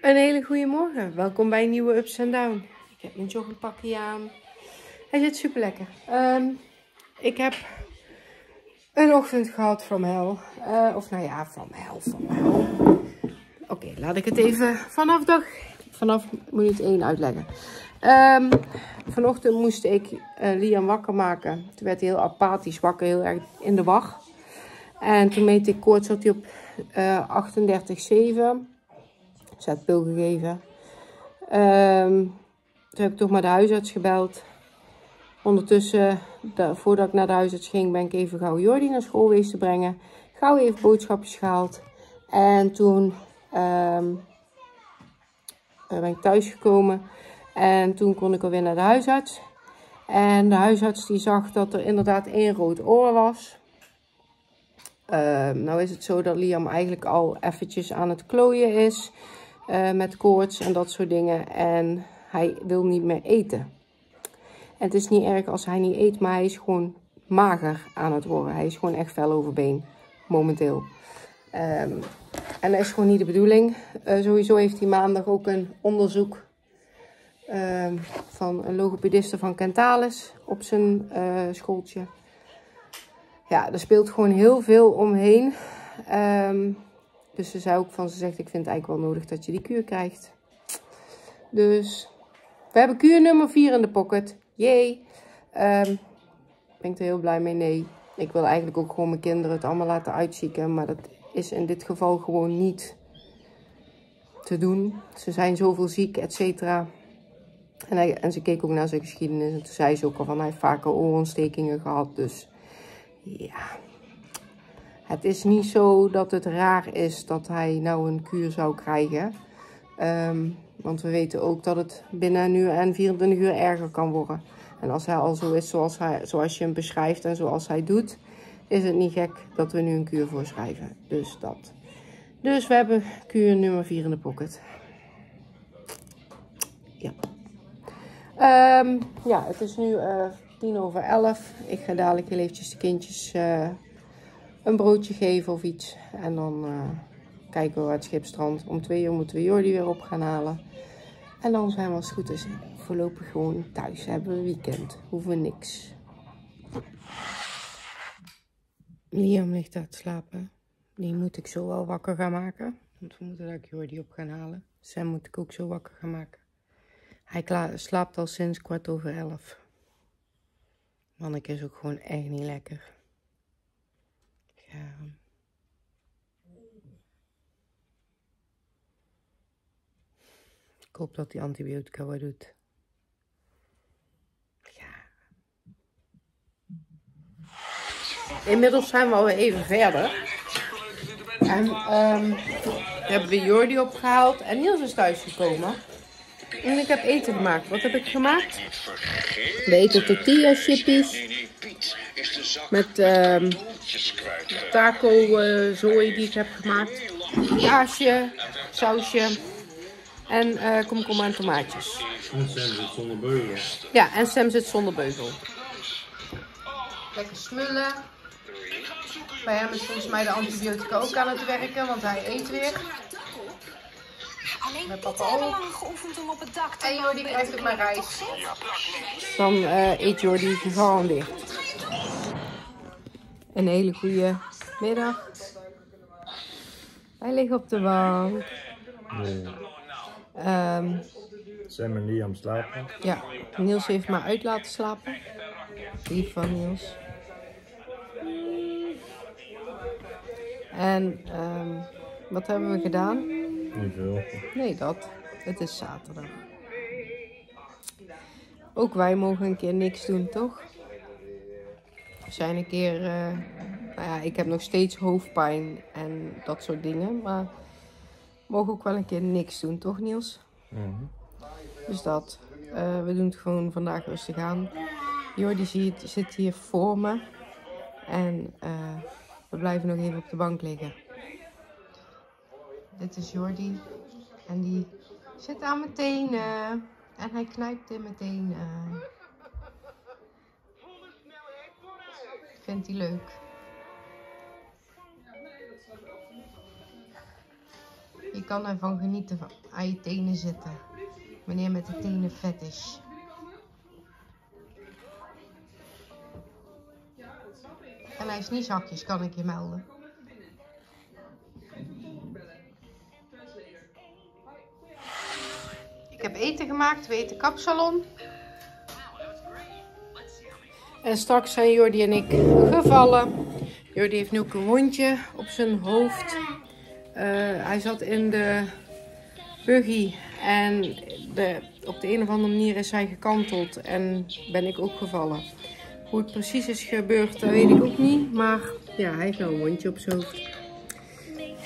Een hele goede morgen. Welkom bij een nieuwe Ups and Down. Ik heb mijn joggingpakje aan. Hij zit super lekker. Ik heb een ochtend gehad van hel. Van hel. Oké, laat ik het even moet ik het één uitleggen. Vanochtend moest ik Liam wakker maken. Toen werd hij heel apathisch wakker, heel erg in de war. En toen meet ik koorts, zat hij op 38,7. Zetpil gegeven. Toen heb ik toch maar de huisarts gebeld. Ondertussen, voordat ik naar de huisarts ging, ben ik even gauw Jordi naar school geweest te brengen. Gauw even boodschapjes gehaald. En toen ben ik thuisgekomen. En toen kon ik alweer naar de huisarts. En de huisarts die zag dat er inderdaad één rood oor was. Nou is het zo dat Liam eigenlijk al eventjes aan het klooien is met koorts en dat soort dingen. En hij wil niet meer eten. En het is niet erg als hij niet eet, maar hij is gewoon mager aan het worden. Hij is gewoon echt fel overbeen momenteel. En dat is gewoon niet de bedoeling. Sowieso heeft hij maandag ook een onderzoek van een logopediste van Kentalis op zijn schooltje. Ja, er speelt gewoon heel veel omheen. Dus ze zei ook van, ze zegt, ik vind het eigenlijk wel nodig dat je die kuur krijgt. Dus we hebben kuur nummer 4 in de pocket. Yay! Ben ik er heel blij mee? Nee. Ik wil eigenlijk ook gewoon mijn kinderen het allemaal laten uitzieken. Maar dat is in dit geval gewoon niet te doen. Ze zijn zoveel ziek, et cetera. En ze keek ook naar zijn geschiedenis. En toen zei ze ook al van, hij heeft vaker oorontstekingen gehad. Dus... ja, het is niet zo dat het raar is dat hij nou een kuur zou krijgen. Want we weten ook dat het binnen een uur en 24 uur erger kan worden. En als hij al zo is zoals je hem beschrijft en zoals hij doet, is het niet gek dat we nu een kuur voorschrijven. Dus dat. Dus we hebben kuur nummer 4 in de pocket. Ja. Ja, het is nu... 10 over 11. Ik ga dadelijk heel eventjes de kindjes een broodje geven of iets. En dan kijken we uit Schipstrand. Om 2 uur moeten we Jordi weer op gaan halen. En dan zijn we, als het goed is, voorlopig gewoon thuis. Hebben we weekend. Hoeven we niks. Liam ligt daar te slapen. Die moet ik zo wel wakker gaan maken. Want we moeten daar Jordi op gaan halen. Sam moet ik ook zo wakker gaan maken. Hij slaapt al sinds 11:15. Manneke is ook gewoon echt niet lekker. Ja. Ik hoop dat hij antibiotica wat doet. Ja. Inmiddels zijn we alweer even verder. En hebben we Jordi opgehaald en Niels is thuisgekomen. En ik heb eten gemaakt. Wat heb ik gemaakt? We eten tortilla chippies. Met taco zooi die ik heb gemaakt. Kaasje, sausje. En komkommer en tomaatjes. En Sam zit zonder beugel. Ja, en Sam zit zonder beugel. Lekker smullen. Bij hem is volgens mij de antibiotica ook aan het werken, want hij eet weer. Alleen Piet heeft lang geoefend om op het dak te komen. En Jordi krijgt ook maar rijst. Dan eet Jordi gewoon dicht. Een hele goede middag. Wij liggen op de bank. Nee. Sam en Liam slapen. Ja, Niels heeft maar uit laten slapen. Lief van Niels. En wat hebben we gedaan? Niet veel. Nee, dat. Het is zaterdag. Ook wij mogen een keer niks doen, toch? We zijn een keer... nou ja, ik heb nog steeds hoofdpijn en dat soort dingen. Maar we mogen ook wel een keer niks doen, toch Niels? Mm-hmm. Dus dat. We doen het gewoon vandaag rustig aan. Jordi zit hier voor me. En we blijven nog even op de bank liggen. Dit is Jordi en die zit aan mijn tenen en hij knijpt in mijn tenen. Vindt hij leuk. Je kan ervan genieten, aan je tenen zitten. Meneer met de tenen vet is. En hij heeft niet zakjes, kan ik je melden. Ik heb eten gemaakt, we eten kapsalon. En straks zijn Jordi en ik gevallen. Jordi heeft nu ook een wondje op zijn hoofd. Hij zat in de buggy en op de een of andere manier is hij gekanteld en ben ik ook gevallen. Hoe het precies is gebeurd, dat weet ik ook niet. Maar ja, hij heeft nou een wondje op zijn hoofd.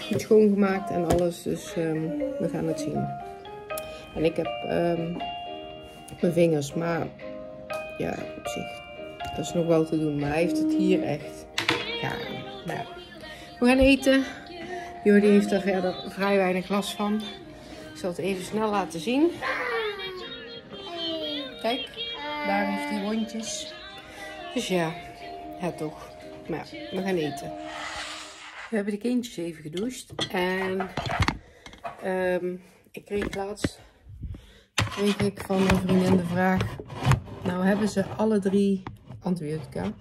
Goed schoongemaakt en alles, dus we gaan het zien. En ik heb mijn vingers, maar ja, op zich, dat is nog wel te doen. Maar hij heeft het hier echt, ja, nou. We gaan eten. Jordi heeft er verder vrij weinig last van. Ik zal het even snel laten zien. Kijk, daar heeft hij wondjes. Dus ja, het toch. Maar ja, we gaan eten. We hebben de kindjes even gedoucht. En ik kreeg laatst van mijn vriendin de vraag. Nou hebben ze alle drie antibiotica.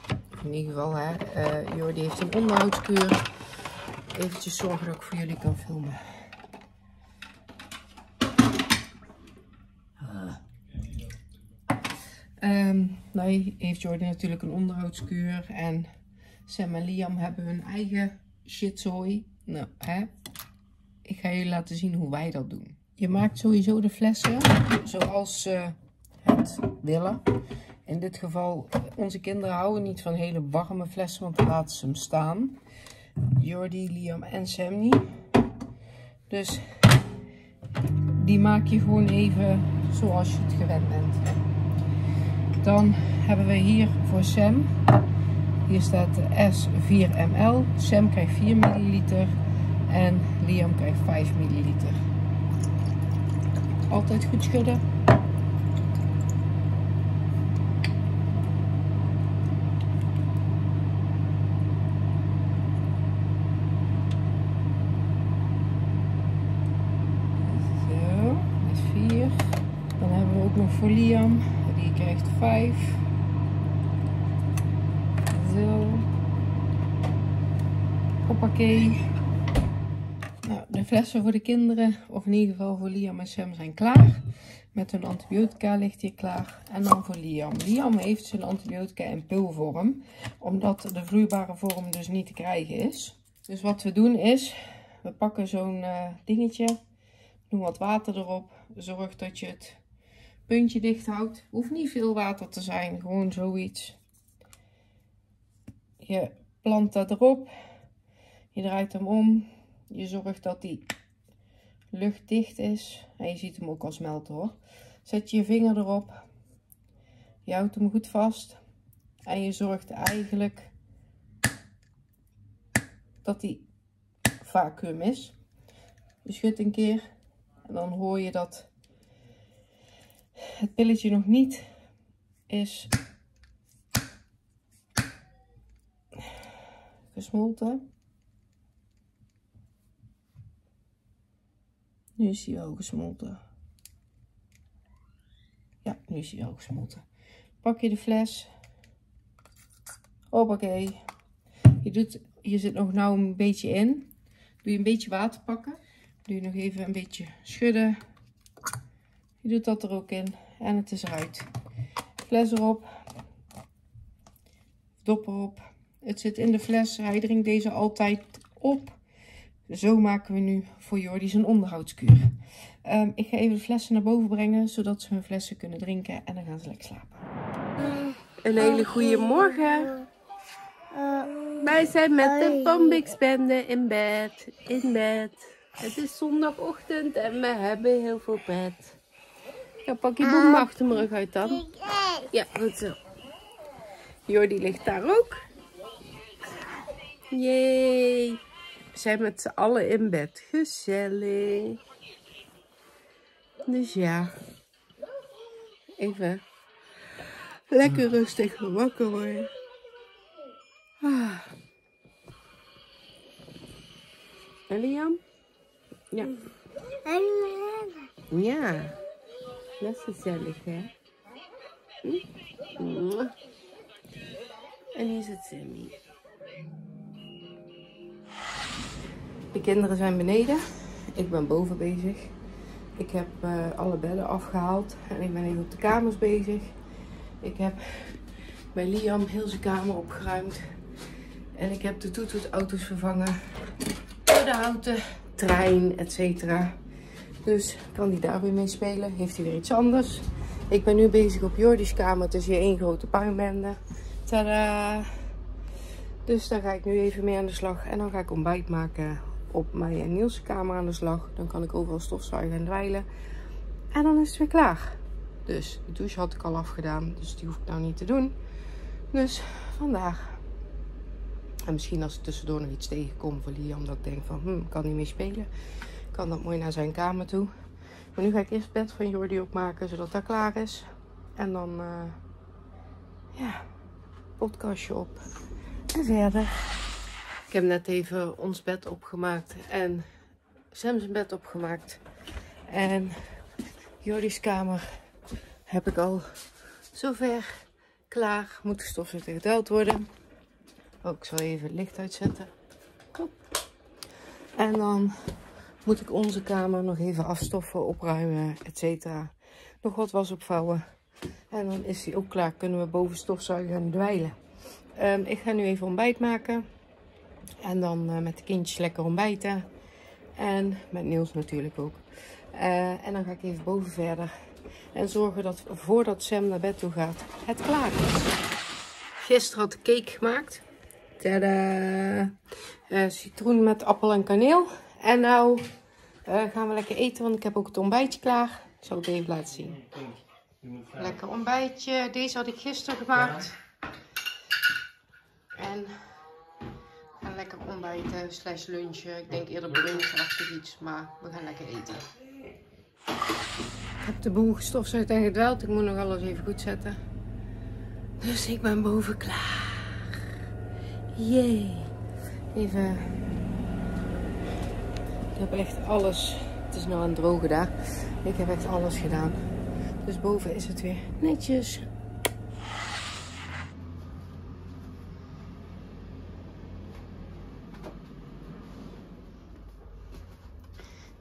In ieder geval, hè. Jordi heeft een onderhoudskuur. Eventjes zorgen dat ik voor jullie kan filmen. Nou heeft Jordi natuurlijk een onderhoudskuur en Sam en Liam hebben hun eigen shitzooi. Nou, hè? Ik ga jullie laten zien hoe wij dat doen. Je maakt sowieso de flessen zoals ze het willen. In dit geval, onze kinderen houden niet van hele warme flessen, want dan laten ze hem staan. Jordi, Liam en Sam niet. Dus die maak je gewoon even zoals je het gewend bent. Dan hebben we hier voor Sam, hier staat S 4 ml, Sam krijgt 4 milliliter en Liam krijgt 5 milliliter. Altijd goed schudden. Zo, dat is 4. Dan hebben we ook nog voor Liam. Die krijgt 5. Zo. Hoppakee. Nou, de flessen voor de kinderen, of in ieder geval voor Liam en Sam, zijn klaar. Met hun antibiotica ligt hier klaar. En dan voor Liam. Liam heeft zijn antibiotica in pilvorm, omdat de vloeibare vorm dus niet te krijgen is. Dus wat we doen is, we pakken zo'n dingetje, doen wat water erop, zorg dat je het puntje dicht houdt. Hoeft niet veel water te zijn, gewoon zoiets. Je plant dat erop, je draait hem om, je zorgt dat die lucht dicht is en je ziet hem ook al smelten, hoor. Zet je vinger erop, je houdt hem goed vast en je zorgt eigenlijk dat die vacuüm is. Je schudt een keer en dan hoor je dat het pilletje nog niet is gesmolten. Nu is hij wel gesmolten. Ja, nu is hij wel gesmolten. Pak je de fles. Hoppakee. Hier zit nog nou een beetje in. Doe je een beetje water pakken. Doe je nog even een beetje schudden. Je doet dat er ook in en het is eruit. Fles erop. Dop erop. Het zit in de fles. Hij drinkt deze altijd op. Zo maken we nu voor Jordi zijn onderhoudskuur. Ik ga even de flessen naar boven brengen, zodat ze hun flessen kunnen drinken. En dan gaan ze lekker slapen. Een hele goede morgen. Wij zijn met de Pambix-bende in bed. Het is zondagochtend en we hebben heel veel pret. Ja, pak je boem achter mijn rug uit dan. Ja, goed zo. Jordi ligt daar ook. Jee. We zijn met z'n allen in bed. Gezellig. Dus ja. Even lekker rustig wakker worden. Ah. En Liam? Ja. Ja, dat is gezellig, hè? En hier zit Sammy. De kinderen zijn beneden. Ik ben boven bezig. Ik heb alle bedden afgehaald. En ik ben even op de kamers bezig. Ik heb bij Liam heel zijn kamer opgeruimd. En ik heb de toetoetauto's vervangen. Door de houten trein, etc. Dus kan hij daar weer mee spelen. Heeft hij weer iets anders. Ik ben nu bezig op Jordi's kamer. Het is hier één grote puinbende. Tadaa! Dus daar ga ik nu even mee aan de slag. En dan ga ik ontbijt maken op mij en Niels' kamer aan de slag. Dan kan ik overal stofzuigen en dweilen. En dan is het weer klaar. Dus de douche had ik al afgedaan. Dus die hoef ik nou niet te doen. Dus vandaar. En misschien als ik tussendoor nog iets tegenkom voor Liam. Dat ik denk van, kan hij mee spelen? Kan dat mooi naar zijn kamer toe. Maar nu ga ik eerst het bed van Jordi opmaken. Zodat dat klaar is. En dan, ja, podcastje op. En verder. Ik heb net even ons bed opgemaakt. En Sam zijn bed opgemaakt. En Jordi's kamer heb ik al zover klaar. Moet de stofzuiger geduwd worden. Oh, ik zal even het licht uitzetten. Hop. En dan moet ik onze kamer nog even afstoffen, opruimen, etc. Nog wat was opvouwen. En dan is die ook klaar. Kunnen we boven stofzuigen en dweilen. Ik ga nu even ontbijt maken. En dan met de kindjes lekker ontbijten. En met Niels natuurlijk ook. En dan ga ik even boven verder. En zorgen dat voordat Sam naar bed toe gaat, het klaar is. Gisteren had ik cake gemaakt. Tada! Citroen met appel en kaneel. En nou gaan we lekker eten, want ik heb ook het ontbijtje klaar. Ik zal het even laten zien. Lekker ontbijtje. Deze had ik gisteren gemaakt. En we gaan lekker ontbijten, slash lunchen. Ik denk eerder brunchachtig iets, maar we gaan lekker eten. Ik heb de boel gestofzuigd en gedweld. Ik moet nog alles even goed zetten. Dus ik ben boven klaar. Jee. Even. Ik heb echt alles. Het is nou aan het drogen daar. Ik heb echt alles gedaan. Dus boven is het weer netjes.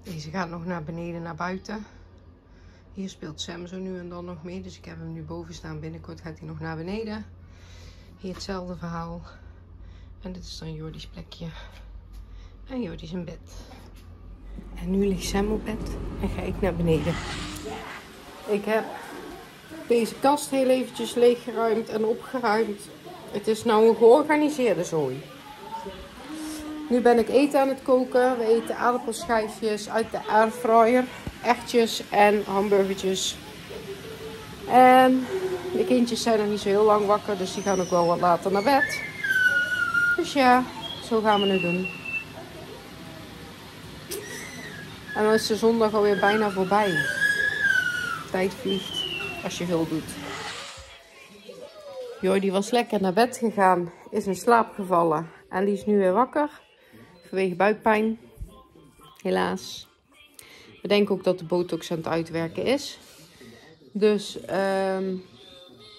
Deze gaat nog naar beneden, naar buiten. Hier speelt Sam zo nu en dan nog mee. Dus ik heb hem nu boven staan. Binnenkort gaat hij nog naar beneden. Hier hetzelfde verhaal. En dit is dan Jordi's plekje. En Jordi is in bed. En nu ligt Sam op bed. En ga ik naar beneden. Ik heb deze kast heel eventjes leeggeruimd en opgeruimd. Het is nou een georganiseerde zooi. Nu ben ik eten aan het koken. We eten aardappelschijfjes uit de airfryer. Erwtjes en hamburgertjes. En de kindjes zijn nog niet zo heel lang wakker. Dus die gaan ook wel wat later naar bed. Dus ja, zo gaan we het doen. En dan is de zondag alweer bijna voorbij. Tijd vliegt als je veel doet. Jordi was lekker naar bed gegaan. Is in slaap gevallen. En die is nu weer wakker. Vanwege buikpijn. Helaas. We denken ook dat de botox aan het uitwerken is. Dus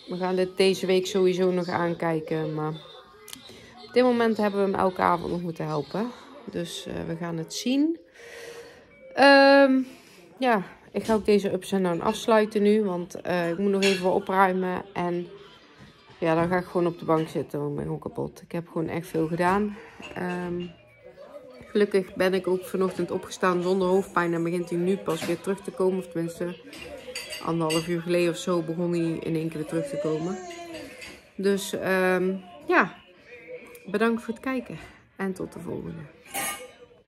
we gaan dit deze week sowieso nog aankijken. Maar op dit moment hebben we hem elke avond nog moeten helpen. Dus we gaan het zien. Ja, ik ga ook deze Ups and Down afsluiten nu. Want ik moet nog even wat opruimen. En ja, dan ga ik gewoon op de bank zitten. Want ik ben gewoon kapot. Ik heb gewoon echt veel gedaan. Gelukkig ben ik ook vanochtend opgestaan zonder hoofdpijn en begint hij nu pas weer terug te komen. Of tenminste, anderhalf uur geleden of zo begon hij in één keer weer terug te komen. Dus ja, bedankt voor het kijken en tot de volgende.